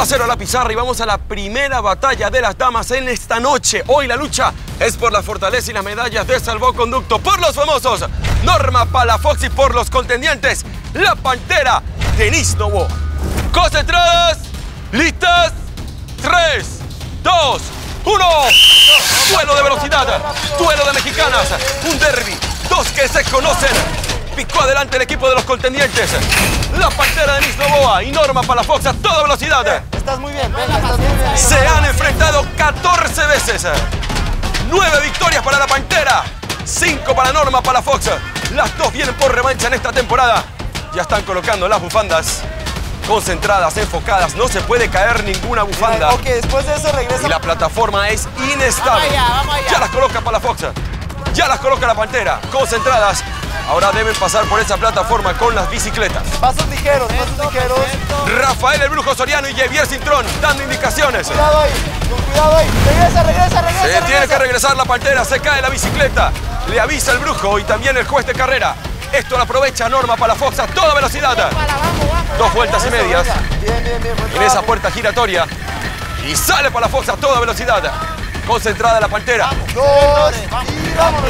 1-0 a la pizarra y vamos a la primera batalla de las damas en esta noche. Hoy la lucha es por la fortaleza y las medallas de salvoconducto, por los famosos Norma Palafox y por los contendientes la Pantera, Denisse Novoa. Concentradas, listas, 3, 2, 1. Duelo de velocidad, duelo de mexicanas, un derbi, dos que se conocen. Picó adelante el equipo de los contendientes. La Pantera, Denisse Novoa y Norma Palafox a toda velocidad. Estás muy bien, venga, estás bien, bien. Se han enfrentado 14 veces. 9 victorias para la Pantera, 5 para Norma Palafox. Las dos vienen por revancha en esta temporada. Ya están colocando las bufandas. Concentradas, enfocadas, no se puede caer ninguna bufanda. Ok, después de eso regresa. Y la plataforma es inestable. Vamos allá. Ya las coloca Palafox. Ya las coloca la Pantera. Concentradas. Ahora deben pasar por esa plataforma con las bicicletas. Pasos ligeros, pasos ligeros. Rafael el brujo Soriano y Javier Cintrón dando indicaciones. Cuidado ahí, con cuidado ahí. Regresa. Tiene que regresar la Pantera, se cae la bicicleta. Le avisa el brujo y también el juez de carrera. Esto lo aprovecha Norma Palafox a toda velocidad. Dos vueltas y medias. Bien. En esa puerta giratoria. Y sale Palafox a toda velocidad. Concentrada la Pantera. Dos, y vamos.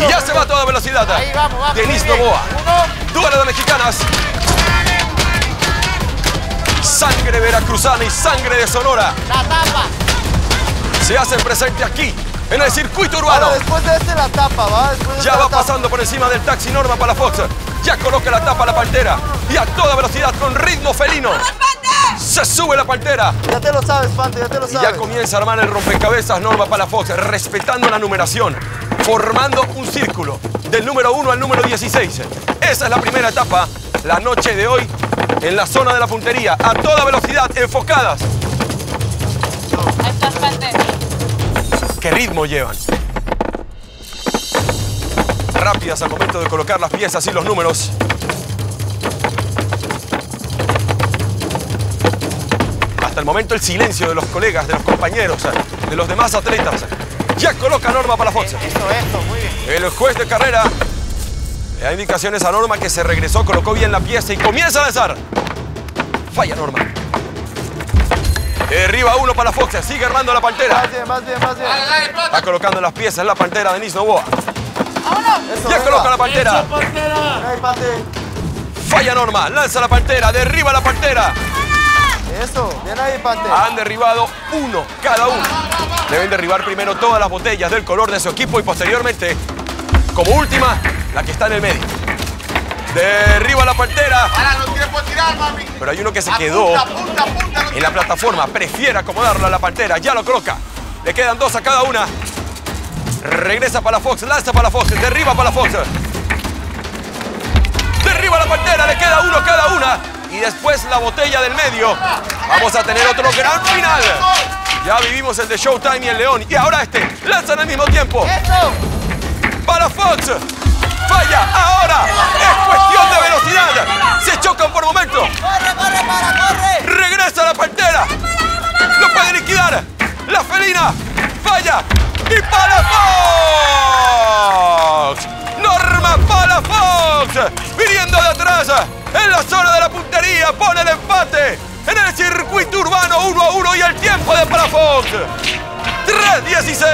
Y ya se va a toda velocidad. Ahí vamos. Denisse Novoa. Duelo de mexicanas. Sangre veracruzana y sangre de Sonora. La tapa. Se hacen presente aquí, en el circuito urbano. Ahora, después de este la tapa, va. Ya va pasando por encima del taxi Norma Palafox. Ya coloca la tapa a la Pantera. Y a toda velocidad con ritmo felino. Se sube la Pantera. Ya te lo sabes, Pante, ya te lo sabes. Y ya comienza a armar el rompecabezas Norma Palafox, respetando la numeración, formando un círculo del número 1 al número 16. Esa es la primera etapa, la noche de hoy, en la zona de la puntería, a toda velocidad, enfocadas. Ahí estás, Pante. ¿Qué ritmo llevan? Rápidas al momento de colocar las piezas y los números. Hasta el momento el silencio de los colegas, de los compañeros, de los demás atletas. Ya coloca Norma Palafox. Esto, muy bien. El juez de carrera le da indicaciones a Norma que se regresó, colocó bien la pieza y comienza a lanzar. Falla Norma. Derriba uno Palafox, sigue armando la Pantera. Más bien. Está colocando las piezas la Pantera, Denisse Novoa. Eso, ya venga. Coloca la Pantera. Eso, Pantera. Falla Norma, lanza la Pantera, derriba la Pantera. Eso, bien ahí, Pantera. Han derribado uno, cada uno. Deben derribar primero todas las botellas del color de su equipo y posteriormente, como última, la que está en el medio. Derriba la Pantera. Pero hay uno que se quedó en la plataforma. Prefiere acomodarlo a la Pantera. Ya lo coloca. Le quedan dos a cada una. Regresa Palafox, lanza Palafox, derriba Palafox. Derriba la Pantera, le queda uno a cada una. Y después la botella del medio. Vamos a tener otro gran final. Ya vivimos el de Showtime y el León. Y ahora este. Lanzan al mismo tiempo. Palafox. Falla. Ahora. Es cuestión de velocidad. Se chocan por momento. ¡Corre! Regresa la Pantera. Lo puede liquidar. La felina. Falla. Y Palafox. Norma Palafox. Viniendo de atrás. En la zona de la puntería pone el empate en el circuito urbano 1-1 y el tiempo de Palafox 3:16.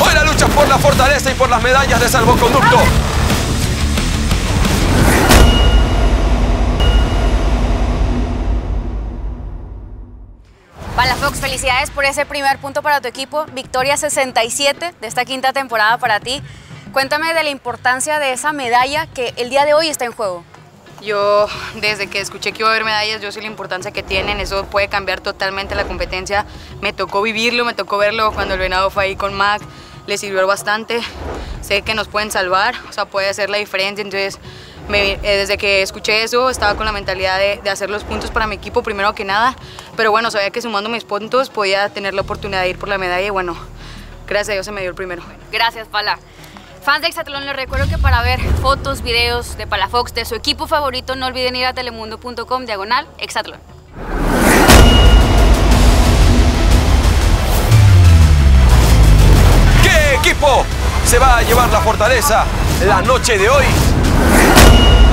Hoy la lucha por la fortaleza y por las medallas de salvoconducto. Palafox, felicidades por ese primer punto para tu equipo, victoria 67 de esta quinta temporada para ti. Cuéntame de la importancia de esa medalla que el día de hoy está en juego. Yo, desde que escuché que iba a haber medallas, yo sé la importancia que tienen, eso puede cambiar totalmente la competencia. Me tocó vivirlo, me tocó verlo cuando el Venado fue ahí con Mac, le sirvió bastante. Sé que nos pueden salvar, o sea, puede hacer la diferencia, entonces... desde que escuché eso estaba con la mentalidad de hacer los puntos para mi equipo primero que nada, pero bueno, sabía que sumando mis puntos podía tener la oportunidad de ir por la medalla y bueno, gracias a Dios se me dio el primero. Gracias, Pala. Fans de Exatlón, les recuerdo que para ver fotos, videos de Palafox, de su equipo favorito, no olviden ir a telemundo.com/Exatlón. ¡Qué equipo! se va a llevar la fortaleza la noche de hoy.